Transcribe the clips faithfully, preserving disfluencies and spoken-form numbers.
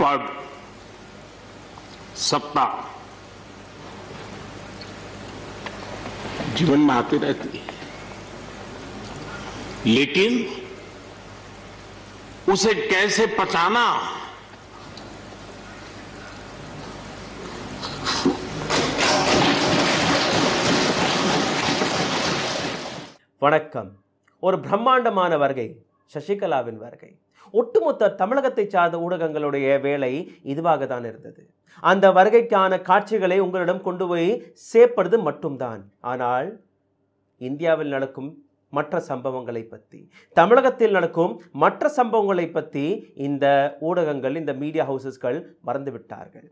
पद, सत्ता जीवन में आती रहती है, लेकिन उसे कैसे पचाना, வணக்கம் ஒரு பிரம்மாண்டமான வருகை சசிகலாவின் வருகை ஒட்டுமொத்த தமிழகத்தை சார்ந்த ஊடகங்களுடைய வேலை இதுவாக தான் இருந்தது அந்த வருகைக்கான காட்சிகளை உங்களிடம் கொண்டு போய் சேப்படுது மட்டும்தான் ஆனால் இந்தியாவில் நடக்கும் மற்ற சம்பவங்களை பத்தி தமிழகத்தில் நடக்கும் மற்ற சம்பவங்களை பத்தி இந்த ஊடகங்கள் இந்த மீடியா ஹவுசஸ்கள் மறந்து விட்டார்கள்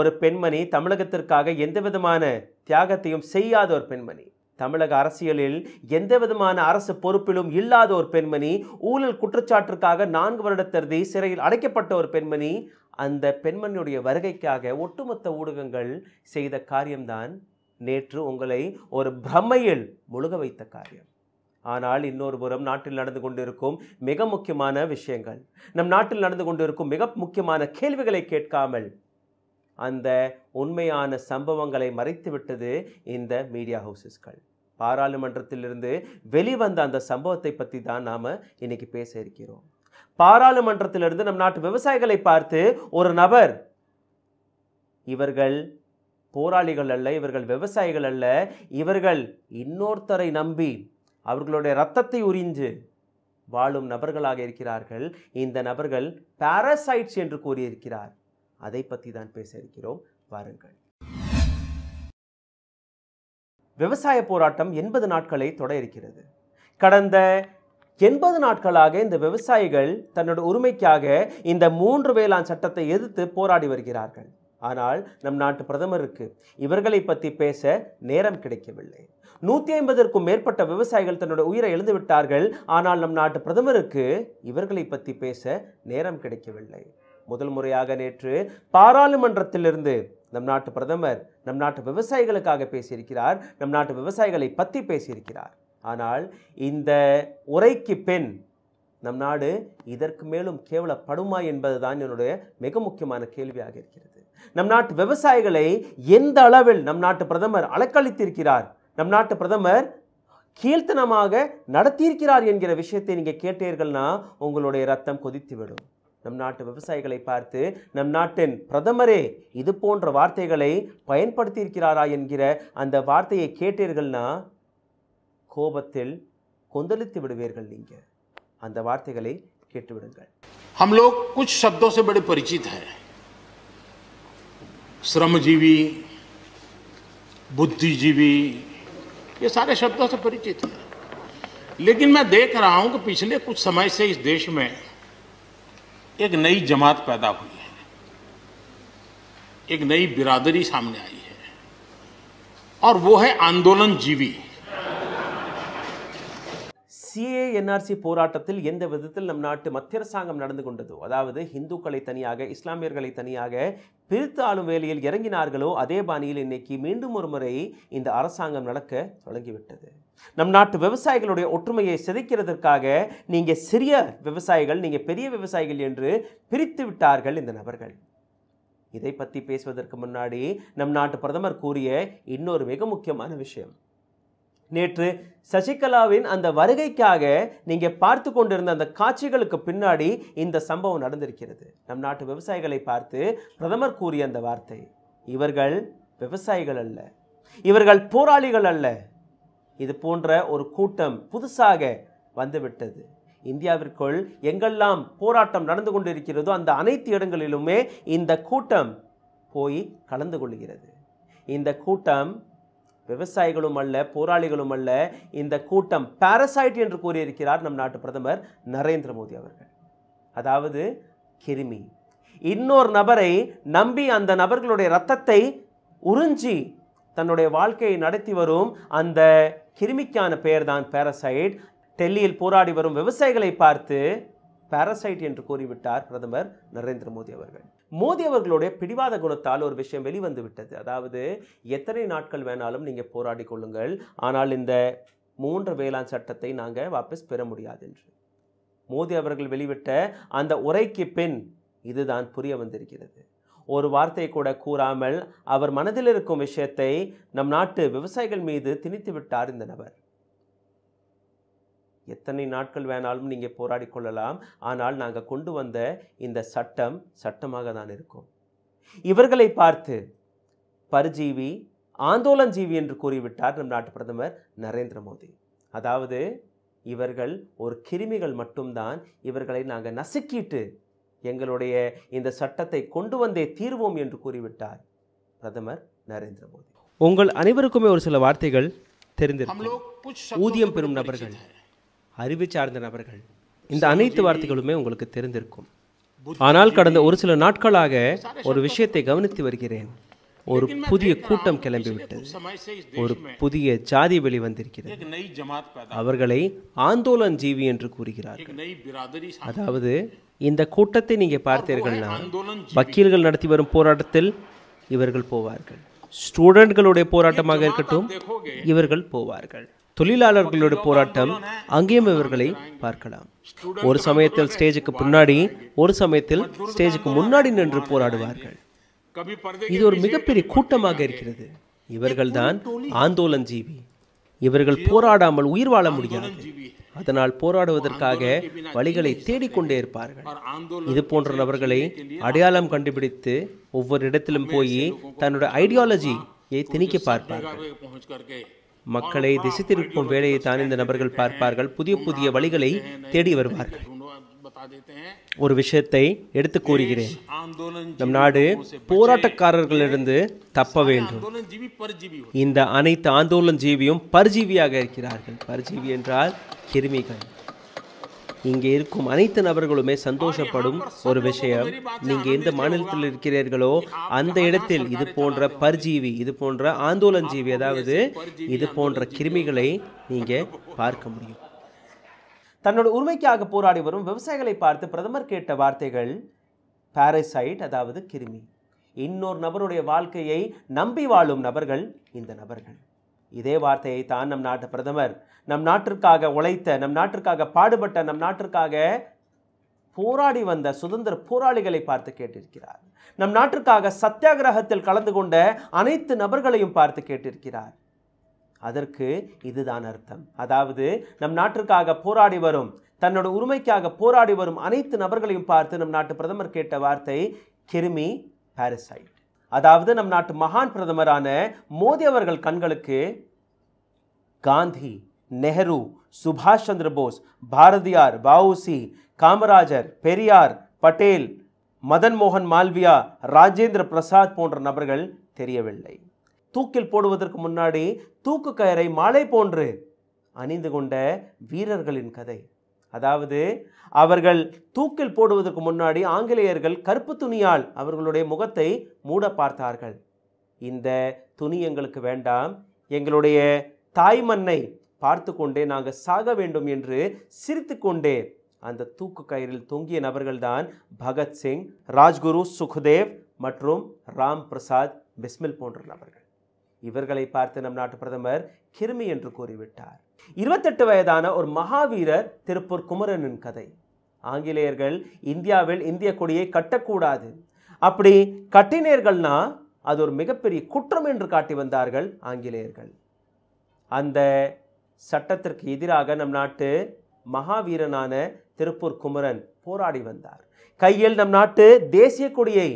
ஒரு பெண்மணி தமிழகத்திற்காக எந்தவிதமான தியாகத்தையும் செய்யாத ஒரு பெண்மணி தமிழக அரசியலில் எந்தவிதமான அரசு பொறுப்பிலும் இல்லாத ஒரு பெண்மணி ஊழல் குற்றச்சாட்டுக்காக நான்கு வருட தடை சிறையில் அடைக்கப்பட்ட ஒரு பெண்மணி அந்த பெண்மணியுடைய வருகைக்காக ஒட்டுமொத்த ஊடகங்கள் செய்த காரியம்தான் நேற்று உங்களை ஒரு பிரமையில் முழுக வைத்த காரியம் ஆனால் இன்னொரு புறம் நாட்டில் நடந்து கொண்டிருக்கும் மிக முக்கியமான விஷயங்கள் நம் நாட்டில் நடந்து கொண்டிருக்கும் மிக முக்கியமான கேள்விகளை கேட்காமல் அந்த உண்மையான சம்பவங்களை மறைத்து விட்டது இந்த மீடியா ஹவுசஸ்கள் பாராளுமன்றத்திலிருந்து வெளிவந்த அந்த சம்பவத்தை பத்தி தான் நாம இன்னைக்கு பேச இருக்கிறோம் பாராளுமன்றத்திலிருந்து நம் நாட்டு விவசாயிகளை பார்த்து ஒரு நபர் இவர்கள் போராளிகள் அல்ல இவர்கள் விவசாயிகள் அல்ல இவர்கள் இன்னொருத்தரை நம்பி அவர்களுடைய இரத்தத்தை உறிஞ்சு வாழும் நபர்களாக இருக்கிறார்கள் இந்த நபர்கள் பாராசைட்ஸ் என்று கூறி இருக்கிறார் அதை பத்தி தான் பேச இருக்கிறோம் வாருங்கள் விவசாய போராட்டம் எண்பது நாட்களை தொட இருக்கிறது கடந்த எண்பது நாட்களாக இந்த விவசாயிகள் தன்னோட உரிமைக்காக இந்த மூன்று வேளாண் சட்டத்தை எதிர்த்து போராடி வருகிறார்கள் ஆனால் நம் நாட்டு பிரதமருக்கு இவர்களை பத்தி பேச நேரம் கிடைக்கவில்லை நூற்று ஐம்பதுக்கும் மேற்பட்ட விவசாயிகள் தன்னோட உயிரை இழந்து விட்டார்கள் ஆனால் நம் நாட்டு பிரதமருக்கு இவர்களை பத்தி பேச நேரம் கிடைக்கவில்லை முதல் முறையாக நேற்று பாராளுமன்றத்திலிருந்து நம் நாட்டு பிரதமர் நம் நாட்டு விவசாயிகளுக்காக பேசியிருக்கிறார் நம் நாட்டு விவசாயிகளை பற்றி பேசியிருக்கிறார் ஆனால் இந்த உரைக்கு பின் நம் நாடு இதற்கு மேலும் கேவலப்படுமா என்பதுதான் என்னுடைய மிக முக்கியமான கேள்வியாக இருக்கிறது நம் நாட்டு விவசாயிகளை எந்த அளவில் நம் நாட்டு பிரதமர் அலக்களித்திருக்கிறார் நம் நாட்டு பிரதமர் கீழ்த்தனமாக நடத்தியிருக்கிறார் என்கிற விஷயத்தை நீங்கள் கேட்டீர்கள்னா உங்களுடைய ரத்தம் கொதித்துவிடும் நம் நாட்டு விவசாயிகளை பார்த்து நம் நாட்டின் பிரதமரே இது போன்ற வார்த்தைகளை பயன்படுத்தி இருக்கிறாரா என்கிற அந்த வார்த்தையை கேட்டீர்கள்னா கோபத்தில் கொந்தளித்து விடுவீர்கள் நீங்க அந்த வார்த்தைகளை கேட்டு விடுங்கள் हम लोग कुछ शब्दों से बड़े परिचित हैं श्रमजीवी बुद्धिजीवी ये सारे शब्दों से परिचित हैं लेकिन मैं देख रहा हूं कि पिछले कुछ समय से इस देश में एक नई जमात पैदा हुई है एक नई बिरादरी सामने आई है और वो है आंदोलन जीवी सीए एनआरसी போராட்டத்தில் எந்த விதத்தில் நம் நாட்டு மத்திய அரசாங்கம் நடந்து கொண்டதோ அதாவது இந்துக்களை தனியாக இஸ்லாமியர்களை தனியாக பிரித்து ஆளும் வேளையில் இறங்கினார்களோ அதே பாணியில் இன்னைக்கு மீண்டும் ஒரு முறை இந்த அரசாங்கம் நடக்க தொடங்கிவிட்டது நம் நாட்டு விவசாயிகளுடைய ஒற்றுமையை சிதைக்கிறதற்காக நீங்க சிறிய விவசாயிகள் நீங்க பெரிய விவசாயிகள் என்று பிரித்து விட்டார்கள் இந்த நபர்கள் இதை பத்தி பேசுவதற்கு முன்னாடி நம் நாட்டு பிரதமர் கூறிய இன்னொரு மிக முக்கியமான விஷயம் நேற்று சசிகலாவின் அந்த வருகைக்காக நீங்க பார்த்து கொண்டிருந்த அந்த காட்சிகளுக்கு பின்னாடி இந்த சம்பவம் நடந்திருக்கிறது நம் நாட்டு விவசாயிகளை பார்த்து பிரதமர் கூறிய அந்த வார்த்தை இவர்கள் விவசாயிகள் அல்ல இவர்கள் போராளிகள் அல்ல இது போன்ற ஒரு கூட்டம் புதுசாக வந்துவிட்டது இந்தியாவிற்குள் எங்கெல்லாம் போராட்டம் நடந்து கொண்டிருக்கிறதோ அந்த அனைத்து இடங்களிலுமே இந்த கூட்டம் போய் கலந்து கொள்கிறது இந்த கூட்டம் விவசாயிகளும் அல்ல போராளிகளும் அல்ல இந்த கூட்டம் பாராசைட் என்று கூறியிருக்கிறார் நம் நாட்டு பிரதமர் நரேந்திர மோடி அவர்கள் அதாவது கிருமி இன்னொரு நபரை நம்பி அந்த நபர்களுடைய இரத்தத்தை உறிஞ்சி தன்னுடைய வாழ்க்கையை நடத்தி வரும் அந்த கிருமிக்கான பெயர்தான் பாராசைட் டெல்லியில் போராடி வரும் விவசாயிகளை பார்த்து பாராசைட் என்று கூறிவிட்டார் பிரதமர் நரேந்திர மோடி அவர்கள் மோடி அவர்களுடைய பிடிவாத குணத்தால் ஒரு விஷயம் வெளிவந்து விட்டது அதாவது எத்தனை நாட்கள் வேணாலும் நீங்கள் போராடி கொள்ளுங்கள் ஆனால் இந்த மூன்று வேளாண் சட்டத்தை நாங்கள் வாபஸ் பெற முடியாது என்று மோடி அவர்கள் வெளிவிட்ட அந்த உரைக்கு பின் இதுதான் புரிய வந்திருக்கிறது. ஒரு வார்த்தை கூட கூறாமல் அவர் மனதில் இருக்கும் விஷயத்தை நம் நாட்டு விவசாயிகள் மீது திணித்து விட்டார் இந்த நபர். எத்தனை நாட்கள் வேணாலும் நீங்கள் போராடி கொள்ளலாம், ஆனால் நாங்கள் கொண்டு வந்த இந்த சட்டம் சட்டமாக தான் இருக்கும். இவர்களை பார்த்து பரஜீவி, ஆந்தோலன் ஜீவி என்று கூறிவிட்டார் நம் நாட்டு பிரதமர் நரேந்திர மோடி. அதாவது இவர்கள் ஒரு கிருமிகள் மட்டும்தான், இவர்களை நாங்கள் நசுக்கிட்டு எங்களுடைய இந்த சட்டத்தை கொண்டு வந்தே தீர்வோம் என்று கூறிவிட்டார் பிரதமர் நரேந்திர மோடி. உங்கள் அனைவருக்குமே ஒரு சில வார்த்தைகள் தெரிந்திருக்கும். ஊதியம் பெறும் நபர்கள், அறிவு சார்ந்த நபர்கள், இந்த அனைத்து வார்த்தைகளுமே உங்களுக்கு தெரிந்திருக்கும். ஆனால் கடந்த ஒரு சில நாட்களாக ஒரு விஷயத்தை கவனித்து வருகிறேன். ஒரு புதிய கூட்டம் கிளம்பிவிட்டது, ஒரு புதிய ஜாதி வெளி வந்திருக்கிறது. அவர்களை ஆந்தோலன் ஜீவி என்று கூறுகிறார்கள். அதாவது இந்த கூட்டத்தை நீங்கள் பார்த்தீர்கள்னா, வக்கீல்கள் நடத்தி வரும் போராட்டத்தில் இவர்கள் போவார்கள், ஸ்டூடெண்ட்களுடைய போராட்டமாக இருக்கட்டும் இவர்கள் போவார்கள், தொழிலாளர்களுடைய போராட்டம் அங்கேயும் இவர்களை பார்க்கலாம். ஒரு சமயத்தில் ஸ்டேஜுக்கு பின்னாடி, ஒரு சமயத்தில் ஸ்டேஜுக்கு முன்னாடி நின்று போராடுவார்கள். இது ஒரு மிகப்பெரிய கூட்டமாக இருக்கிறது. இவர்கள் தான் ஆந்தோலன் ஜீவி. இவர்கள் போராடாமல் உயிர் வாழ முடியாது. அதனால் போராடுவதற்காக வழிகளை தேடிக்கொண்டே இருப்பார்கள். இது போன்ற நபர்களை அடையாளம் கண்டுபிடித்து ஒவ்வொரு இடத்திலும் போய் தன்னுடைய ஐடியாலஜியை திணிக்க பார்ப்பார்கள். மக்களை திசை திருப்பும் வேலையை தான் இந்த நபர்கள் பார்ப்பார்கள். புதிய புதிய வழிகளை தேடி வருவார்கள். ஒரு விஷயத்தை எடுத்து கூறுகிறேன். நம் நாடு போராட்டக்காரர்களிலிருந்து தப்ப வேண்டும். இந்த அனைத்து ஆந்தோலன் ஜீவியும் பர்ஜீவியாக இருக்கிறார்கள். பர்ஜீவி என்றால் கிருமிகள். இங்கே இருக்கும் அனைத்து நபர்களுமே சந்தோஷப்படும் ஒரு விஷயம், நீங்கள் எந்த மாநிலத்தில் இருக்கிறீர்களோ அந்த இடத்தில் இது போன்ற பர்ஜீவி, இது போன்ற ஆந்தோலன் ஜீவி, அதாவது இது போன்ற கிருமிகளை நீங்கள் பார்க்க முடியும். தன்னோட உரிமைக்காக போராடி வரும் விவசாயிகளை பார்த்து பிரதமர் கேட்ட வார்த்தைகள் பாரசைட், அதாவது கிருமி. இன்னொரு நபருடைய வாழ்க்கையை நம்பி வாழும் நபர்கள் இந்த நபர்கள். இதே வார்த்தையை தான் நம் நாட்டு பிரதமர் நம் நாட்டிற்காக உழைத்த, நம் நாட்டிற்காக பாடுபட்ட, நம் நாட்டிற்காக போராடி வந்த சுதந்திர போராளிகளை பார்த்து கேட்டிருக்கிறார். நம் நாட்டிற்காக சத்தியாகிரகத்தில் கலந்து கொண்ட அனைத்து நபர்களையும் பார்த்து கேட்டிருக்கிறார். அதற்கு இதுதான் அர்த்தம். அதாவது நம் நாட்டிற்காக போராடி வரும், தன்னோட உரிமைக்காக போராடி வரும் அனைத்து நபர்களையும் பார்த்து நம் நாட்டு பிரதமர் கேட்ட வார்த்தை கிருமி, பாரசைட். அதாவது நம் நாட்டு மகான் பிரதமரான மோடி அவர்கள் கண்களுக்கு காந்தி, நெஹ்ரு, சுபாஷ் சந்திர போஸ், பாரதியார், வாவுசி, காமராஜர், பெரியார், பட்டேல், மதன் மோகன் மால்வியா, ராஜேந்திர பிரசாத் போன்ற நபர்கள் தெரியவில்லை. தூக்கில் போடுவதற்கு முன்னாடி தூக்கு கயரை மாலை போன்று அணிந்து கொண்ட வீரர்களின் கதை. அதாவது அவர்கள் தூக்கில் போடுவதற்கு முன்னாடி ஆங்கிலேயர்கள் கருப்பு துணியால் அவர்களுடைய முகத்தை மூட பார்த்தார்கள். இந்த துணி எங்களுக்கு வேண்டாம், எங்களுடைய தாய் மண்ணை பார்த்து கொண்டே நாங்கள் சாக வேண்டும் என்று சிரித்து கொண்டே அந்த தூக்கு கயிறில் தொங்கிய நபர்கள்தான் பகத்சிங், ராஜ்குரு, சுக்தேவ் மற்றும் ராம் பிரசாத் பிஸ்மில் போன்ற நபர்கள். இவர்களை பார்த்து நம் நாட்டு பிரதமர் கிருமி என்று கூறிவிட்டார். இருபத்தெட்டு வயதான ஒரு மகாவீரர் திருப்பூர் குமரனின் கதை. ஆங்கிலேயர்கள் இந்தியாவில் இந்திய கொடியை கட்டக்கூடாது, அப்படி கட்டினீர்கள்னா அது ஒரு மிகப்பெரிய குற்றம் என்று காட்டி வந்தார்கள் ஆங்கிலேயர்கள். அந்த சட்டத்திற்கு எதிராக நம் நாட்டு மகாவீரனான திருப்பூர் குமரன் போராடி வந்தார். கையில் நம் நாட்டு தேசிய கொடியை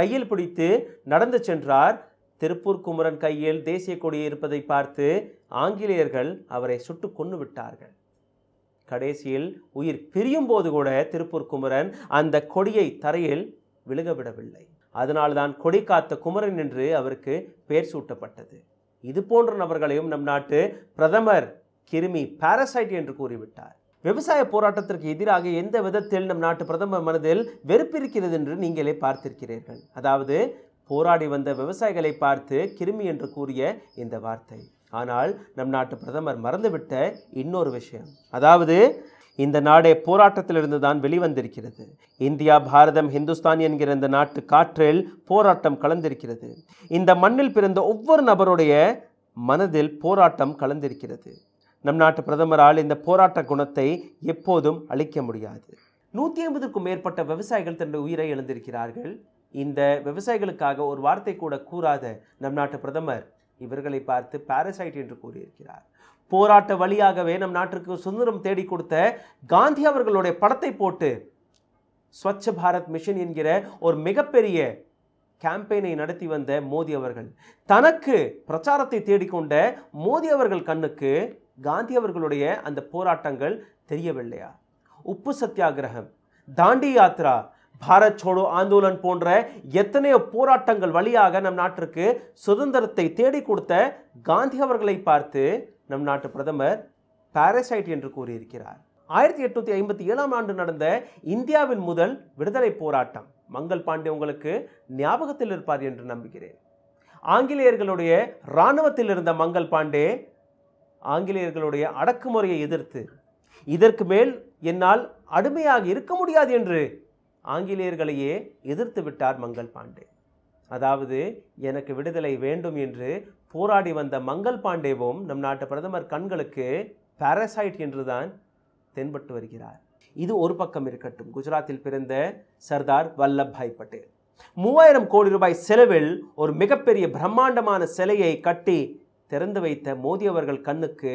கையில் பிடித்து நடந்து சென்றார். திருப்பூர் குமரன் கையில் தேசிய கொடி இருப்பதை பார்த்து ஆங்கிலேயர்கள் அவரை சுட்டு கொன்று விட்டார்கள். கடைசியில் உயிர் பிரியும் போது கூட திருப்பூர் குமரன் அந்த கொடியை தரையில் விழுகவிடவில்லை. அதனால்தான் கொடி காத்த குமரன் என்று அவருக்கு பெயர் சூட்டப்பட்டது. இது போன்ற நபர்களையும் நம் நாட்டு பிரதமர் கிருமி, பாரசைட் என்று கூறிவிட்டார். விவசாய போராட்டத்திற்கு எதிராக எந்த விதத்தில் நம் நாட்டு பிரதமர் மனதில் வெறுப்பு இருக்கிறது என்று நீங்களே பார்த்திருக்கிறீர்கள். அதாவது போராடி வந்த விவசாயிகளை பார்த்து கிருமி என்று கூறிய இந்த வார்த்தை. ஆனால் நம் நாட்டு பிரதமர் மறந்துவிட்ட இன்னொரு விஷயம், அதாவது இந்த நாடே போராட்டத்திலிருந்து தான் வெளிவந்திருக்கிறது. இந்தியா, பாரதம், ஹிந்துஸ்தான் என்கிற இந்த நாட்டு காற்றில் போராட்டம் கலந்திருக்கிறது. இந்த மண்ணில் பிறந்த ஒவ்வொரு நபருடைய மனதில் போராட்டம் கலந்திருக்கிறது. நம் நாட்டு பிரதமரால் இந்த போராட்ட குணத்தை எப்போதும் அழிக்க முடியாது. நூற்று ஐம்பதுக்கு மேற்பட்ட விவசாயிகள் தன்னுடைய உயிரை இழந்திருக்கிறார்கள். இந்த விவசாயிகளுக்காக ஒரு வார்த்தை கூட கூறாத நம் நாட்டு பிரதமர் இவர்களை பார்த்து பாரசைட் என்று கூறியிருக்கிறார். போராட்ட வழியாகவே நம் நாட்டிற்கு சுதந்திரம் தேடி கொடுத்த காந்தி அவர்களுடைய படத்தை போட்டு ஸ்வச்ச பாரத் மிஷன் என்கிற ஒரு மிகப்பெரிய கேம்பெயினை நடத்தி வந்த மோடி அவர்கள், தனக்கு பிரச்சாரத்தை தேடிக்கொண்ட மோடி அவர்கள் கண்ணுக்கு காந்தி அவர்களுடைய அந்த போராட்டங்கள் தெரியவில்லையா? உப்பு சத்தியாகிரகம், தாண்டி யாத்ரா, பாரத் சோடோ ஆந்தோலன் போன்ற எத்தனையோ போராட்டங்கள் வழியாக நம் நாட்டிற்கு சுதந்திரத்தை தேடி கொடுத்த காந்தி அவர்களை பார்த்து நம் நாட்டு பிரதமர் பாரசைட் என்று கூறியிருக்கிறார். ஆயிரத்தி எட்நூத்தி ஐம்பத்தி ஏழாம் ஆண்டு நடந்த இந்தியாவின் முதல் விடுதலை போராட்டம் மங்கள் பாண்டே உங்களுக்கு ஞாபகத்தில் இருப்பார் என்று நம்புகிறேன். ஆங்கிலேயர்களுடைய இராணுவத்தில் இருந்த மங்கள் பாண்டே ஆங்கிலேயர்களுடைய அடக்குமுறையை எதிர்த்து, இதற்கு மேல் என்னால் அடிமையாக இருக்க முடியாது என்று ஆங்கிலேயர்களையே எதிர்த்து விட்டார் மங்கள் பாண்டே. அதாவது எனக்கு விடுதலை வேண்டும் என்று போராடி வந்த மங்கள் பாண்டேவும் நம் நாட்டு பிரதமர் கண்களுக்கு பாரசைட் என்றுதான் தென்பட்டு வருகிறார். இது ஒரு பக்கம் இருக்கட்டும். குஜராத்தில் பிறந்த சர்தார் வல்லபாய் பட்டேல் மூவாயிரம் கோடி ரூபாய் செலவில் ஒரு மிகப்பெரிய பிரம்மாண்டமான சிலையை கட்டி திறந்து வைத்த மோடி அவர்கள் கண்ணுக்கு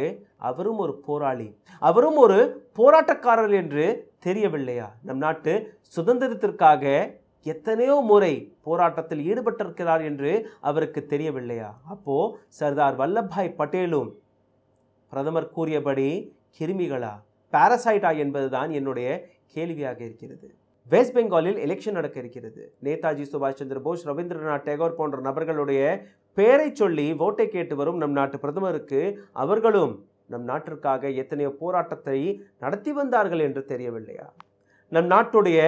அவரும் ஒரு போராளி, அவரும் ஒரு போராட்டக்காரர் என்று தெரியவில்லையா? நம் நாட்டு சுதந்திரத்திற்காக எத்தனையோ முறை போராட்டத்தில் ஈடுபட்டிருக்கிறார் என்று அவருக்கு தெரியவில்லையா? அப்போ சர்தார் வல்லபாய் பட்டேலும் பிரதமர் கூறியபடி கிருமிகளா, பாரசைட்டா என்பதுதான் என்னுடைய கேள்வியாக இருக்கிறது. வெஸ்ட் பெங்காலில் எலெக்ஷன் நடக்க இருக்கிறது. நேதாஜி சுபாஷ் சந்திர போஸ், ரவீந்திரநாத் டேகோர் போன்ற நபர்களுடைய பெயரை சொல்லி ஓட்டை கேட்டு வரும் நம் நாட்டு பிரதமருக்கு அவர்களும் நம் நாட்டிற்காக எத்தனையோ போராட்டத்தை நடத்தி வந்தார்கள் என்று தெரியவில்லையா? நம் நாட்டுடைய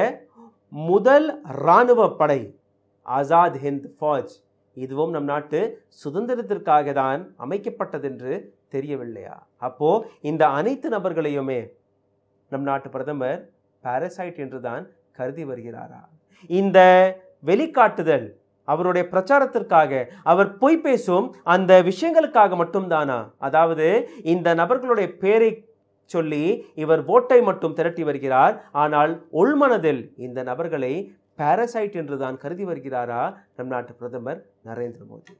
முதல் இராணுவ படை ஆசாத் ஹிந்த் ஃபௌஜ், இதுவும் நம் நாட்டு சுதந்திரத்திற்காக தான் அமைக்கப்பட்டதென்று தெரியவில்லையா? அப்போ இந்த அனைத்து நபர்களையுமே நம் நாட்டு பிரதமர் பாரசைட் என்று தான் கருதி வருகிறாரா? இந்த வெளிக்காட்டுதல் அவருடைய பிரச்சாரத்திற்காக, அவர் பொய் பேசும் அந்த விஷயங்களுக்காக மட்டும்தானா? அதாவது இந்த நபர்களுடைய பேரை சொல்லி இவர் ஓட்டை மட்டும் திரட்டி வருகிறார், ஆனால் உள்மனதில் இந்த நபர்களை பாரசைட் என்று தான் கருதி வருகிறாரா நம் நாட்டு பிரதமர் நரேந்திர மோடி?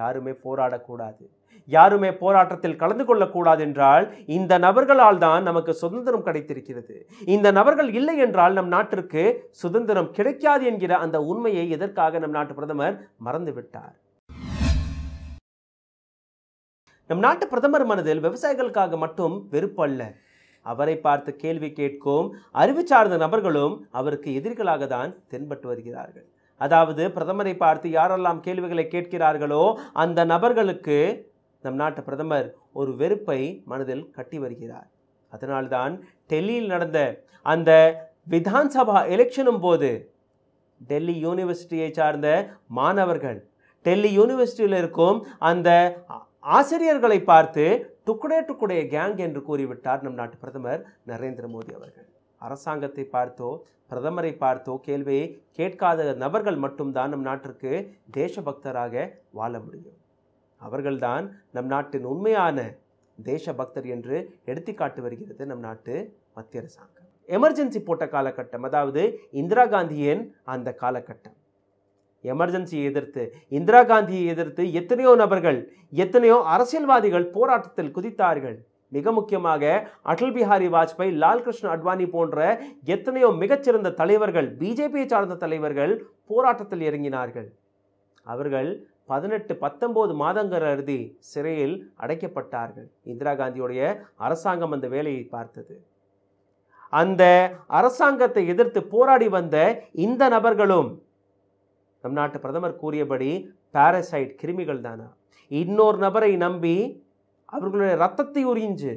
யாருமே போராடக்கூடாது, யாருமே போராட்டத்தில் கலந்து கொள்ளக்கூடாது என்றால் இந்த நபர்களால் தான் நமக்கு சுதந்திரம் கிடைத்திருக்கிறது, இந்த நபர்கள் இல்லை என்றால் நம் நாட்டிற்கு சுதந்திரம் கிடைக்காது என்கிற அந்த உண்மையை எதற்காக நம் நாட்டு பிரதமர் மறந்துவிட்டார்? நம் நாட்டு பிரதமர் மனதில் விவசாயிகளுக்காக மட்டும் வெறுப்பல்ல, அவரை பார்த்து கேள்வி கேட்கும் அறிவு சார்ந்த நபர்களும் அவருக்கு எதிரிகளாக தான் தென்பட்டு வருகிறார்கள். அதாவது பிரதமரை பார்த்து யாரெல்லாம் கேள்விகளை கேட்கிறார்களோ அந்த நபர்களுக்கு நம் நாட்டு பிரதமர் ஒரு வெறுப்பை மனதில் கட்டி வருகிறார். அதனால்தான் டெல்லியில் நடந்த அந்த விதான்சபா எலெக்ஷனும் போது டெல்லி யூனிவர்சிட்டியை சார்ந்த மாணவர்கள் டெல்லி யூனிவர்சிட்டியில் இருக்கும் அந்த ஆசிரியர்களை பார்த்து டுக்குடே டுக்குடே கேங் என்று கூறிவிட்டார் நம் நாட்டு பிரதமர் நரேந்திர மோடி அவர்கள். அரசாங்கத்தை பார்த்தோ பிரதமரை பார்த்தோ கேள்வியை கேட்காத நபர்கள் மட்டும்தான் நம் நாட்டிற்கு தேசபக்தராக வாழ முடியும். அவர்கள்தான் நம் நாட்டின் உண்மையான தேசபக்தர் என்று எடுத்துக்காட்டு வருகிறது நம் நாட்டு மத்திய அரசாங்கம். எமர்ஜென்சி போட்ட காலகட்டம், அதாவது இந்திரா காந்தியின் அந்த காலகட்டம், எமர்ஜென்சியை எதிர்த்து, இந்திரா காந்தியை எதிர்த்து எத்தனையோ நபர்கள், எத்தனையோ அரசியல்வாதிகள் போராட்டத்தில் குதித்தார்கள். மிக முக்கியமாக அடல் பிஹாரி வாஜ்பாய், லால் கிருஷ்ண அத்வானி போன்ற எத்தனையோ மிகச்சிறந்த தலைவர்கள், பிஜேபியை சார்ந்த தலைவர்கள் போராட்டத்தில் இறங்கினார்கள். அவர்கள் பதினெட்டு பத்தொன்பது மாதங்கள் அறுதி சிறையில் அடைக்கப்பட்டார்கள். இந்திரா காந்தியுடைய அரசாங்கம் அந்த வேலையை பார்த்தது. அந்த அரசாங்கத்தை எதிர்த்து போராடி வந்த இந்த நபர்களும் நம் நாட்டு பிரதமர் கூறியபடி பாரசைட், கிருமிகள் தானா? இன்னொரு நபரை நம்பி அவர்களுடைய ரத்தத்தை உறிஞ்சு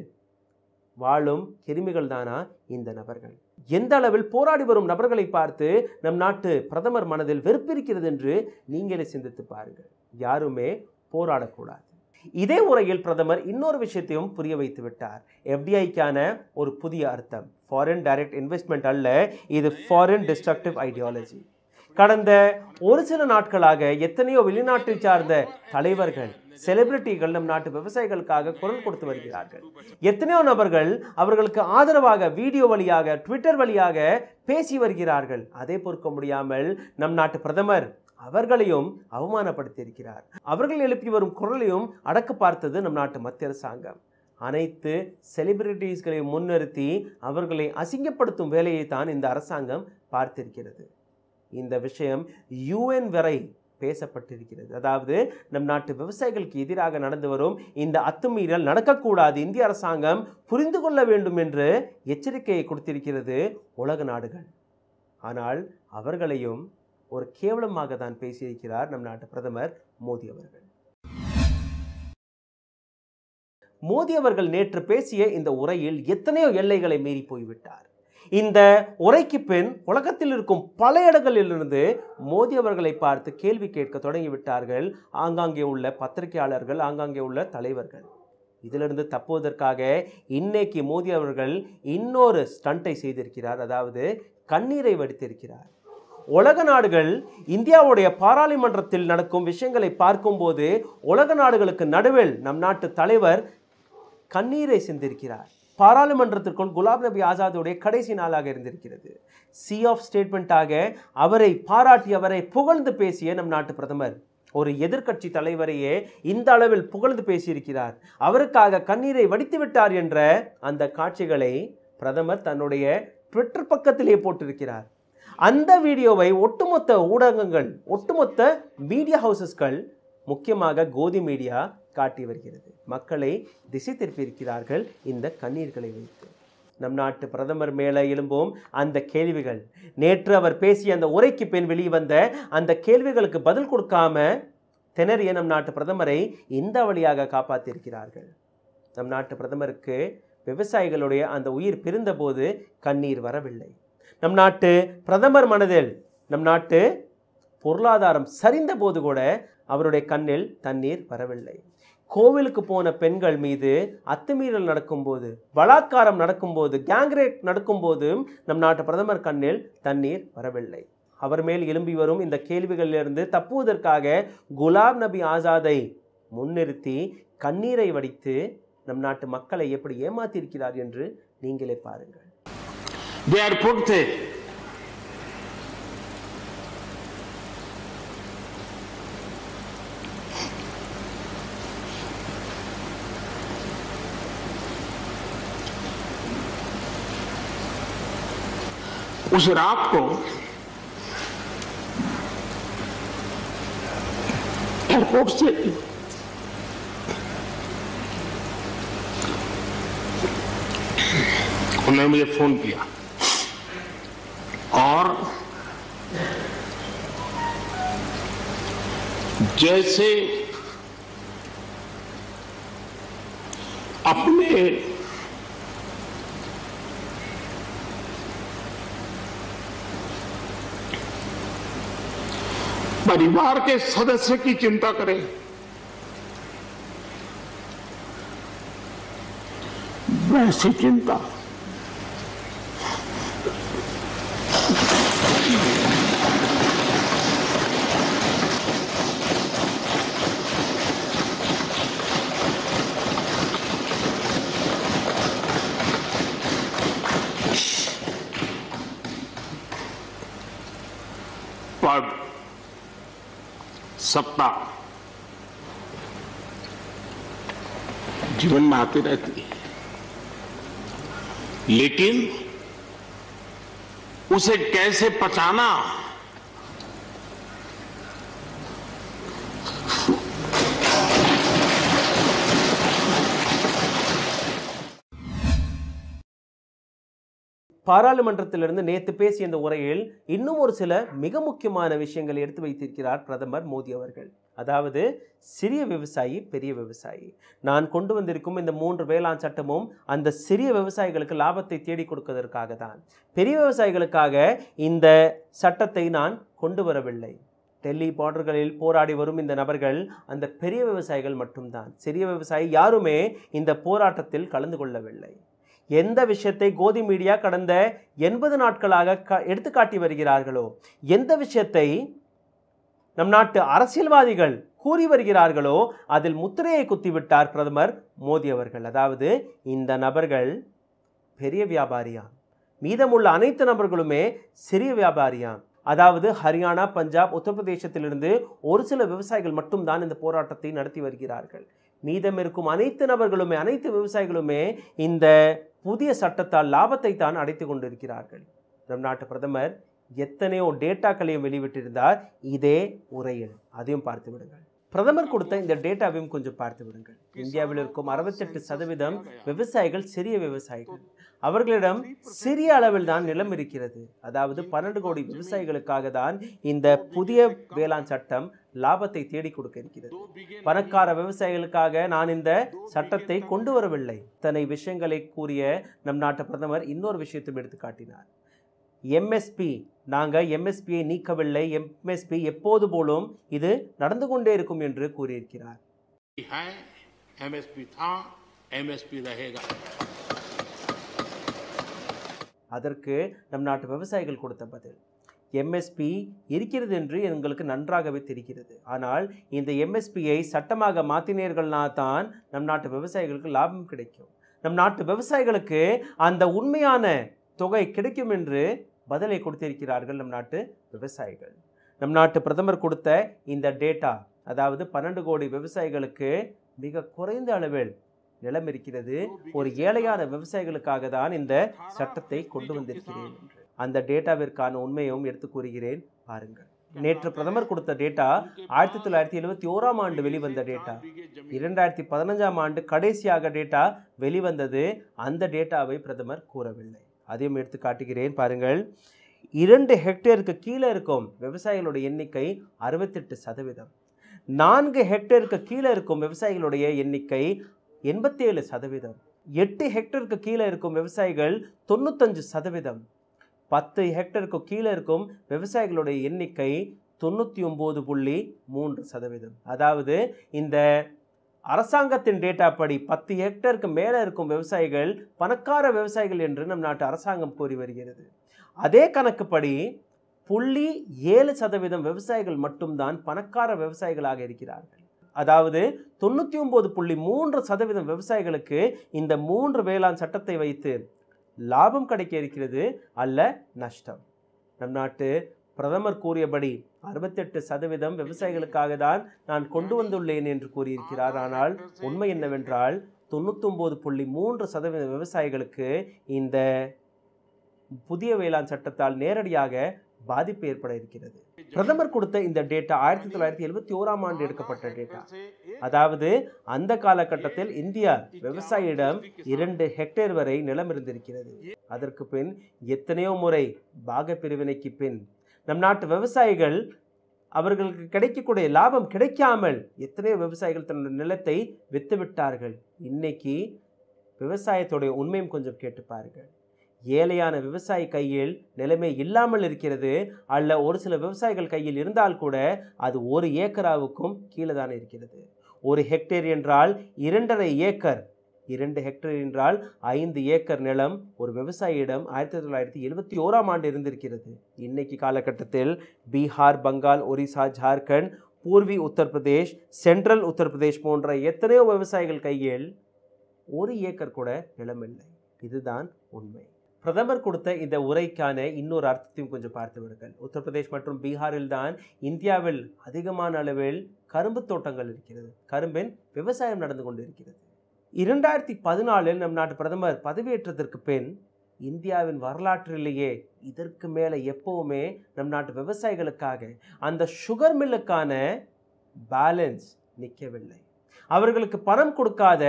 வாழும் கிருமிகள் தானா இந்த நபர்கள்? எந்த அளவில் போராடி வரும் நபர்களை பார்த்து நம் நாட்டு பிரதமர் மனதில் வெறுப்பிருக்கிறது என்று நீங்களே சிந்தித்து பாருங்கள். யாருமே போராடக்கூடாது. இதே உரையில் பிரதமர் இன்னொரு விஷயத்தையும் புரிய வைத்து விட்டார். எஃப்டிஐக்கான ஒரு புதிய அர்த்தம் ஃபாரின் டைரக்ட் இன்வெஸ்ட்மெண்ட் அல்ல, இது ஃபாரின் டிஸ்ட்ரக்டிவ் ஐடியாலஜி. கடந்த ஒரு சில நாட்களாக எத்தனையோ வெளிநாட்டை சார்ந்த தலைவர்கள், செலிபிரிட்டிகள் நம் நாட்டு விவசாயிகளுக்காக குரல் கொடுத்து வருகிறார்கள். எத்தனையோ நபர்கள் அவர்களுக்கு ஆதரவாக வீடியோ வழியாக ட்விட்டர் வழியாக பேசி வருகிறார்கள். அதை பொறுக்க முடியாமல் நம் நாட்டு பிரதமர் அவர்களையும் அவமானப்படுத்தி இருக்கிறார். அவர்கள் எழுப்பி வரும் குரலையும் அடக்க பார்த்தது நம் நாட்டு மத்திய அரசாங்கம். அனைத்து செலிபிரிட்டிஸ்களை முன்னிறுத்தி அவர்களை அசிங்கப்படுத்தும் வேலையை தான் இந்த அரசாங்கம் பார்த்திருக்கிறது. இந்த விஷயம் யூஎன் வரை பேசப்பட்டிருக்கிறது. அதாவது நம் நாட்டு விவசாயிகளுக்கு எதிராக நடந்து வரும் இந்த அத்துமீறல் நடக்கக்கூடாது, இந்திய அரசாங்கம் புரிந்து கொள்ள வேண்டும் என்று எச்சரிக்கையை கொடுத்திருக்கிறது உலக நாடுகள். ஆனால் அவர்களையும் ஒரு கேவலமாக தான் பேசியிருக்கிறார் நம் நாட்டு பிரதமர் மோடி அவர்கள். மோடி அவர்கள் நேற்று பேசிய இந்த உரையில் எத்தனையோ எல்லைகளை மீறி போய்விட்டார். இந்த உரைக்கு பின் உலகத்தில் இருக்கும் பல இடங்களிலிருந்து மோடி அவர்களை பார்த்து கேள்வி கேட்க தொடங்கிவிட்டார்கள் ஆங்காங்கே உள்ள பத்திரிகையாளர்கள், ஆங்காங்கே உள்ள தலைவர்கள். இதிலிருந்து தப்புவதற்காக இன்னைக்கு மோடி அவர்கள் இன்னொரு ஸ்டண்டை செய்திருக்கிறார். அதாவது கண்ணீரை வடித்திருக்கிறார். உலக நாடுகள் இந்தியாவுடைய பாராளுமன்றத்தில் நடக்கும் விஷயங்களை பார்க்கும்போது உலக நாடுகளுக்கு நடுவில் நம் நாட்டு தலைவர் கண்ணீரை சிந்திருக்கிறார். பாராளுமன்றத்திற்குள் குலாம் நபி ஆசாதுடைய கடைசி நாளாக இருந்திருக்கிறது. சி ஆஃப் ஸ்டேட்மெண்ட்டாக அவரை பாராட்டி அவரை புகழ்ந்து பேசிய நம் நாட்டு பிரதமர் ஒரு எதிர்க்கட்சி தலைவரையே இந்த அளவில் புகழ்ந்து பேசியிருக்கிறார். அவருக்காக கண்ணீரை வடித்து விட்டார் என்ற அந்த காட்சிகளை பிரதமர் தன்னுடைய ட்விட்டர் பக்கத்திலே போட்டிருக்கிறார். அந்த வீடியோவை ஒட்டுமொத்த ஊடகங்கள், ஒட்டுமொத்த மீடியா ஹவுசஸ்கள், முக்கியமாக கோதி மீடியா காட்டி வருகிறது. மக்களை திசை திருப்பியிருக்கிறார்கள் இந்த கண்ணீர்களை வைத்து. நம் நாட்டு பிரதமர் மேலே எழும்பும் அந்த கேள்விகள், நேற்று அவர் பேசிய அந்த உரைக்கு பின் வெளிவந்த அந்த கேள்விகளுக்கு பதில் கொடுக்காம திணறிய நம் நாட்டு பிரதமரை இந்த வழியாக காப்பாற்றியிருக்கிறார்கள். நம் நாட்டு பிரதமருக்கு விவசாயிகளுடைய அந்த உயிர் பிரிந்த போது கண்ணீர் வரவில்லை. நம் நாட்டு பிரதமர் மனதில் நம் நாட்டு பொருளாதாரம் சரிந்த போது கூட அவருடைய கண்ணில் தண்ணீர் வரவில்லை. கோவிலுக்கு போன பெண்கள் மீது அத்துமீறல் நடக்கும்போது, பலாத்காரம் நடக்கும்போது, கேங்ரேட் நடக்கும்போதும் நம் நாட்டு பிரதமர் கண்ணில் தண்ணீர் வரவில்லை. அவர் மேல் எழும்பி வரும் இந்த கேள்விகளிலிருந்து தப்புவதற்காக குலாம் நபி ஆசாதை முன்னிறுத்தி கண்ணீரை வடித்து நம் நாட்டு மக்களை எப்படி ஏமாத்தியிருக்கிறார் என்று நீங்களே பாருங்கள். They are put there. उस रात को एयरपोर्ट से उन्होंने मुझे फोन किया और जैसे अपने परिवार के सदस्य की चिंता करें, वैसी चिंता पद सत्ता जीवन में आती रहती है, लेकिन उसे कैसे पचाना பாராளுமன்றத்திலிருந்து நேற்று பேசிய இந்த உரையில் இன்னும் ஒரு சில மிக முக்கியமான விஷயங்களை எடுத்து வைத்திருக்கிறார் பிரதமர் மோடி அவர்கள். அதாவது சிறிய விவசாயி, பெரிய விவசாயி, நான் கொண்டு வந்திருக்கும் இந்த மூன்று வேளாண் சட்டமும் அந்த சிறிய விவசாயிகளுக்கு லாபத்தை தேடி கொடுப்பதற்காக தான். பெரிய விவசாயிகளுக்காக இந்த சட்டத்தை நான் கொண்டு வரவில்லை. டெல்லி பார்டர்களில் போராடி வரும் இந்த நபர்கள் அந்த பெரிய விவசாயிகள் மட்டும்தான். சிறிய விவசாயி யாருமே இந்த போராட்டத்தில் கலந்து கொள்ளவில்லை. எந்த விஷயத்தை கோதி மீடியா கடந்த எண்பது நாட்களாக க எடுத்துக்காட்டி வருகிறார்களோ, எந்த விஷயத்தை நம் நாட்டு அரசியல்வாதிகள் கூறி வருகிறார்களோ அதில் முத்திரையை குத்திவிட்டார் பிரதமர் மோடி அவர்கள். அதாவது இந்த நபர்கள் பெரிய வியாபாரியாம், மீதமுள்ள அனைத்து நபர்களுமே சிறிய வியாபாரியாம். அதாவது ஹரியானா, பஞ்சாப், உத்தரப்பிரதேசத்திலிருந்து ஒரு சில விவசாயிகள் மட்டும்தான் இந்த போராட்டத்தை நடத்தி வருகிறார்கள். மீதம் இருக்கும் அனைத்து நபர்களுமே அனைத்து விவசாயிகளுமே இந்த புதிய சட்டத்தால் லாபத்தை தான் அடைத்து கொண்டிருக்கிறார்கள். நம் நாட்டு பிரதமர் எத்தனையோ டேட்டாக்களையும் வெளியிட்டிருந்தார் இதே உரையில், அதையும் பார்த்து விடுங்கள். பிரதமர் கொடுத்த இந்த டேட்டாவையும் கொஞ்சம் பார்த்து விடுங்கள். இந்தியாவில் இருக்கும் அறுபத்தெட்டு சதவீதம் விவசாயிகள் சிறிய விவசாயிகள். அவர்களிடம் சிறிய அளவில் தான் நிலம் இருக்கிறது. அதாவது பன்னெண்டு கோடி விவசாயிகளுக்காக தான் இந்த புதிய வேளாண் சட்டம் லாபத்தை தேடி கொடுக்க இருக்கிறது. பணக்கார விவசாயிகளுக்காக நான் இந்த சட்டத்தை கொண்டு வரவில்லை. இத்தனை விஷயங்களை கூறிய நம் நாட்டு பிரதமர் இன்னொரு விஷயத்தையும் எடுத்து காட்டினார். எம்எஸ்பி, நாங்கள் எம்எஸ்பியை நீக்கவில்லை, எம்எஸ்பி எப்போது போலும் இது நடந்து கொண்டே இருக்கும் என்று கூறியிருக்கிறார். அதற்கு நம் நாட்டு விவசாயிகள் கொடுத்த பதில், எம்எஸ்பி இருக்கிறது என்று எங்களுக்கு நன்றாகவே தெரிகிறது, ஆனால் இந்த எம்எஸ்பியை சட்டமாக மாற்றினீர்கள்னா தான் நம் நாட்டு விவசாயிகளுக்கு லாபம் கிடைக்கும், நம் நாட்டு விவசாயிகளுக்கு அந்த உண்மையான தொகை கிடைக்கும் என்று பதிலை கொடுத்திருக்கிறார்கள் நம் நாட்டு விவசாயிகள். நம் நாட்டு பிரதமர் கொடுத்த இந்த டேட்டா, அதாவது பன்னெண்டு கோடி விவசாயிகளுக்கு மிக குறைந்த அளவில் நிலம் இருக்கிறது, ஒரு ஏழையான விவசாயிகளுக்காக தான் இந்த சட்டத்தை கொண்டு வந்திருக்கிறேன் என்று அந்த டேட்டாவிற்கான உண்மையும் எடுத்து கூறுகிறேன் பாருங்கள். நேற்று பிரதமர் கொடுத்த டேட்டா ஆயிரத்தி தொள்ளாயிரத்தி எழுபத்தி ஓராம் ஆண்டு வெளிவந்த டேட்டா. இரண்டாயிரத்தி பதினஞ்சாம் ஆண்டு கடைசியாக டேட்டா வெளிவந்தது. அந்த டேட்டாவை பிரதமர் கூறவில்லை. அதையும் எடுத்து காட்டுகிறேன் பாருங்கள். இரண்டு ஹெக்டேருக்கு கீழே இருக்கும் விவசாயிகளுடைய எண்ணிக்கை அறுபத்தெட்டு சதவீதம். நான்கு ஹெக்டேருக்கு கீழே இருக்கும் விவசாயிகளுடைய எண்ணிக்கை எண்பத்தேழு சதவீதம். எட்டு ஹெக்டேருக்கு கீழே இருக்கும் விவசாயிகள் தொண்ணூத்தஞ்சு சதவீதம். பத்து ஹெக்டேருக்கு கீழே இருக்கும் விவசாயிகளுடைய எண்ணிக்கை தொண்ணூற்றி ஒம்பது புள்ளி மூன்று சதவீதம். அதாவது இந்த அரசாங்கத்தின் டேட்டா படி பத்து ஹெக்டருக்கு மேலே இருக்கும் விவசாயிகள் பணக்கார விவசாயிகள் என்று நம் நாட்டு அரசாங்கம் கூறி வருகிறது. அதே கணக்குப்படி புள்ளி ஏழு சதவீதம் விவசாயிகள் மட்டும்தான் பணக்கார விவசாயிகளாக இருக்கிறார்கள். அதாவது தொண்ணூற்றி ஒம்பது புள்ளி மூன்று சதவீதம் விவசாயிகளுக்கு இந்த மூன்று வேளாண் சட்டத்தை வைத்து லாபம் கிடைக்க இருக்கிறது அல்ல நஷ்டம். நம் நாட்டு பிரதமர் கூறியபடி அறுபத்தெட்டு சதவீதம் விவசாயிகளுக்காக தான் நான் கொண்டு வந்துள்ளேன் என்று கூறியிருக்கிறார். ஆனால் உண்மை என்னவென்றால் தொண்ணூத்தொம்பது புள்ளி மூன்று சதவீத விவசாயிகளுக்கு இந்த புதிய வேளாண் சட்டத்தால் நேரடியாக பாதிப்பு ஏற்பட இருக்கிறது. பிரதமர் கொடுத்த இந்த டேட்டா ஆயிரத்தி தொள்ளாயிரத்தி எழுபத்தி ஓராம் ஆண்டு எடுக்கப்பட்ட டேட்டா. அதாவது அந்த காலகட்டத்தில் இந்தியா விவசாயிடம் இரண்டு ஹெக்டேர் வரை நிலம் இருந்திருக்கிறது. அதற்கு பின் எத்தனையோ முறை பாக பிரிவினைக்கு பின் நம் நாட்டு விவசாயிகள் அவர்களுக்கு கிடைக்கக்கூடிய லாபம் கிடைக்காமல் எத்தனையோ விவசாயிகள் தன்னுடைய நிலத்தை வித்துவிட்டார்கள். இன்னைக்கு விவசாயத்துடைய உண்மையும் கொஞ்சம் கேட்டுப்பார்கள். ஏழையான விவசாயி கையில் நிலமே இல்லாமல் இருக்கிறது, அல்ல ஒரு சில விவசாயிகள் கையில் இருந்தால் கூட அது ஒரு ஏக்கராவுக்கும் கீழே தான் இருக்கிறது. ஒரு ஹெக்டேர் என்றால் இரண்டரை ஏக்கர், இரண்டு ஹெக்டேர் என்றால் ஐந்து ஏக்கர் நிலம் ஒரு விவசாயியிடம் ஆயிரத்தி தொள்ளாயிரத்தி எழுபத்தி ஓராம் ஆண்டு இருந்திருக்கிறது. இன்னைக்கு காலகட்டத்தில் பீகார், பங்கால், ஒரிசா, ஜார்க்கண்ட், பூர்வி உத்தரப்பிரதேஷ், சென்ட்ரல் உத்தரப்பிரதேஷ் போன்ற எத்தனையோ விவசாயிகள் கையில் ஒரு ஏக்கர் கூட நிலம் இல்லை. இதுதான் உண்மை. பிரதமர் கொடுத்த இந்த உரைக்கான இன்னொரு அர்த்தத்தையும் கொஞ்சம் பார்த்து விடுங்கள். உத்தரப்பிரதேஷ் மற்றும் பீகாரில் தான் இந்தியாவில் அதிகமான அளவில் கரும்பு தோட்டங்கள் இருக்கிறது, கரும்பின் விவசாயம் நடந்து கொண்டு இருக்கிறது. இரண்டாயிரத்தி பதினாலில் நம் நாட்டு பிரதமர் பதவியேற்றதற்கு பின் இந்தியாவின் வரலாற்றிலேயே இதற்கு மேலே எப்போவுமே நம் நாட்டு விவசாயிகளுக்காக அந்த சுகர் மில்லுக்கான பேலன்ஸ் நிற்கவில்லை, அவர்களுக்கு பணம் கொடுக்காத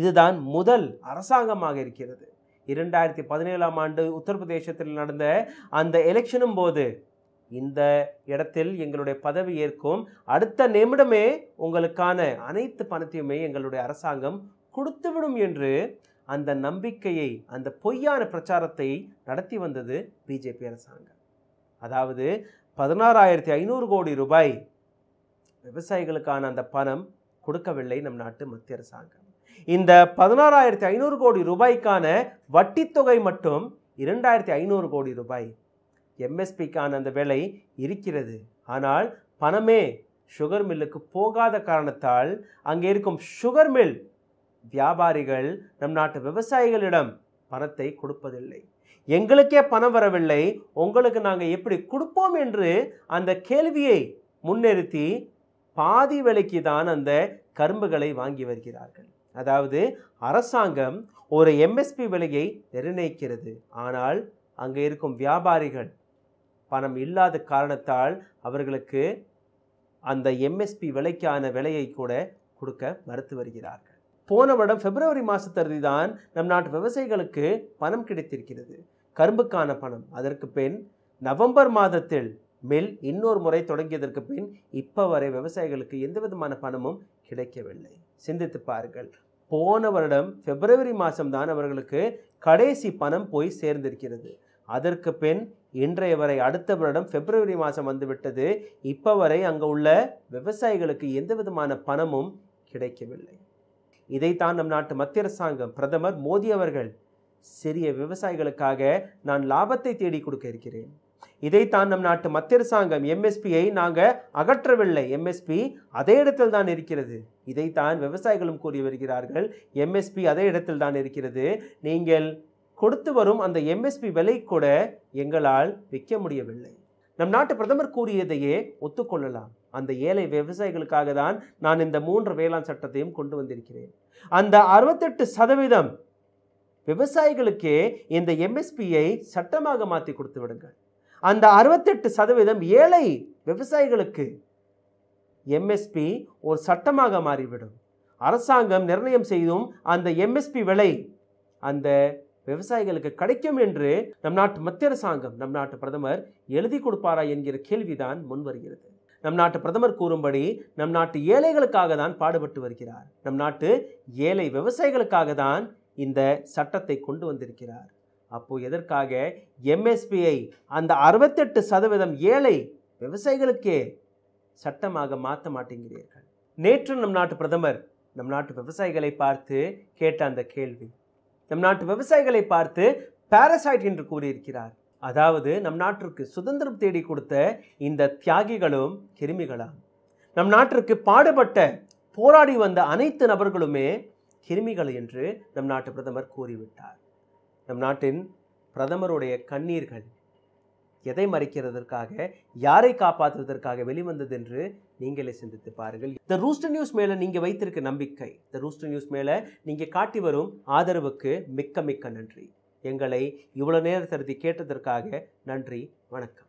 இதுதான் முதல் அரசாங்கமாக இருக்கிறது. இரண்டாயிரத்தி பதினேழாம் ஆண்டு உத்தரப்பிரதேசத்தில் நடந்த அந்த எலெக்ஷனும் போது இந்த இடத்தில் எங்களுடைய பதவி ஏற்கும் அடுத்த நிமிடமே உங்களுக்கான அனைத்து பணத்தையுமே எங்களுடைய அரசாங்கம் கொடுத்துவிடும் என்று அந்த நம்பிக்கையை, அந்த பொய்யான பிரச்சாரத்தை நடத்தி வந்தது பிஜேபி அரசாங்கம். அதாவது பதினாறாயிரத்தி ஐநூறு கோடி ரூபாய் விவசாயிகளுக்கான அந்த பணம் கொடுக்கவில்லை நம் நாட்டு மத்திய அரசாங்கம். இந்த பதினாறாயிரத்தி ஐநூறு கோடி ரூபாய்க்கான வட்டி தொகை மட்டும் இரண்டாயிரத்தி ஐநூறு கோடி ரூபாய். எம்எஸ்பிக்கான அந்த விலை இருக்கிறது, ஆனால் பணமே சுகர் மில்லுக்கு போகாத காரணத்தால் அங்கே இருக்கும் சுகர் மில் வியாபாரிகள் நம் நாட்டு வியாபாரிகளிடம் பணத்தை கொடுப்பதில்லை. எங்களுக்கே பணம் வரவில்லை, உங்களுக்கு நாங்கள் எப்படி கொடுப்போம் என்று அந்த கேள்வியை முன்னிறுத்தி பாதி விலைக்கு தான் அந்த கரும்புகளை வாங்கி வருகிறார்கள். அதாவது அரசாங்கம் ஒரு எம்எஸ்பி விலையை நிர்ணயிக்கிறது, ஆனால் அங்கே இருக்கும் வியாபாரிகள் பணம் இல்லாத காரணத்தால் அவர்களுக்கு அந்த எம்எஸ்பி விலைக்கான விலையை கூட கொடுக்க மறுத்து வருகிறார்கள். போன வருடம் பிப்ரவரி மாதத்தருதி தான் நம் நாட்டு விவசாயிகளுக்கு பணம் கிடைத்திருக்கிறது, கரும்புக்கான பணம். அதற்கு பின் நவம்பர் மாதத்தில் மில் இன்னொரு முறை தொடங்கியதற்கு பின் இப்போ வரை விவசாயிகளுக்கு எந்த விதமான பணமும் கிடைக்கவில்லை. சிந்தித்து பாருங்கள், போன வருடம் பிப்ரவரி மாதம்தான் அவர்களுக்கு கடைசி பணம் போய் சேர்ந்திருக்கிறது. அதற்கு பின் இன்றைய வரை அடுத்த வருடம் பிப்ரவரி மாதம் வந்துவிட்டது, இப்போ வரை அங்கே உள்ள விவசாயிகளுக்கு எந்த விதமான பணமும் கிடைக்கவில்லை. இதைத்தான் நம் நாட்டு மத்திய அரசாங்கம் பிரதமர் மோடி அவர்கள் சிறிய விவசாயிகளுக்காக நான் லாபத்தை தேடி கொடுக்க இருக்கிறேன். இதைத்தான் நம் நாட்டு மத்திய அரசாங்கம் எம்எஸ்பியை நாங்கள் அகற்றவில்லை, எம்எஸ்பி அதே இடத்தில் தான் இருக்கிறது. இதைத்தான் விவசாயிகளும் கூறி வருகிறார்கள், எம்எஸ்பி அதே இடத்தில் தான் இருக்கிறது, நீங்கள் கொடுத்து வரும் அந்த எம்எஸ்பி விலை கூட எங்களால் விற்க முடியவில்லை. நம் நாட்டு பிரதமர் கூறியதையே ஒத்துக்கொள்ளலாம். அந்த ஏழை விவசாயிகளுக்காக தான் நான் இந்த மூன்று வேளாண் சட்டத்தையும் கொண்டு வந்திருக்கிறேன். அந்த அறுபத்தெட்டு சதவீதம் விவசாயிகளுக்கே இந்த எம்எஸ்பியை சட்டமாக மாற்றி கொடுத்து விடுங்கள். அந்த அறுபத்தெட்டு சதவீதம் ஏழை விவசாயிகளுக்கு எம்எஸ்பி ஒரு சட்டமாக மாறிவிடும். அரசாங்கம் நிர்ணயம் செய்தும் அந்த எம்எஸ்பி விலை அந்த விவசாயிகளுக்கு கிடைக்கும் என்று நம் நாட்டு மத்திய அரசாங்கம் நம் நாட்டு பிரதமர் எழுதி கொடுப்பாரா என்கிற கேள்விதான் முன்வருகிறது. நம் நாட்டு பிரதமர் கூறும்படி நம் நாட்டு ஏழைகளுக்காக தான் பாடுபட்டு வருகிறார், நம் நாட்டு ஏழை விவசாயிகளுக்காக தான் இந்த சட்டத்தை கொண்டு வந்திருக்கிறார். அப்போது எதற்காக எம்எஸ்பியை அந்த அறுபத்தெட்டு சதவீதம் ஏழை விவசாயிகளுக்கே சட்டமாக மாற்ற மாட்டேங்கிறீர்கள்? நேற்று நம் நாட்டு பிரதமர் நம் நாட்டு விவசாயிகளை பார்த்து கேட்ட அந்த கேள்வி, நம் நாட்டு விவசாயிகளை பார்த்து பாரசைட் என்று கூறியிருக்கிறார். அதாவது நம் நாட்டிற்கு சுதந்திரம் தேடி கொடுத்த இந்த தியாகிகளும் கிருமிகளா? நம் நாட்டிற்கு பாடுபட்ட போராடி வந்த அனைத்து நபர்களுமே கிருமிகள் என்று நம் நாட்டு பிரதமர் கூறிவிட்டார். நம் நாட்டின் பிரதமருடைய கண்ணீர்கள் எதை மறைக்கிறதற்காக, யாரை காப்பாற்றுவதற்காக வெளிவந்தது என்று நீங்களே சிந்தித்து பாருங்கள். த ரூஸ்டர் நியூஸ் மேலே நீங்கள் வைத்திருக்க நம்பிக்கை, த ரூஸ்டர் நியூஸ் மேலே நீங்கள் காட்டி வரும் ஆதரவுக்கு மிக்க மிக்க நன்றி. எங்களை இவ்வளோ நேரத்தை கேட்டதற்காக நன்றி. வணக்கம்.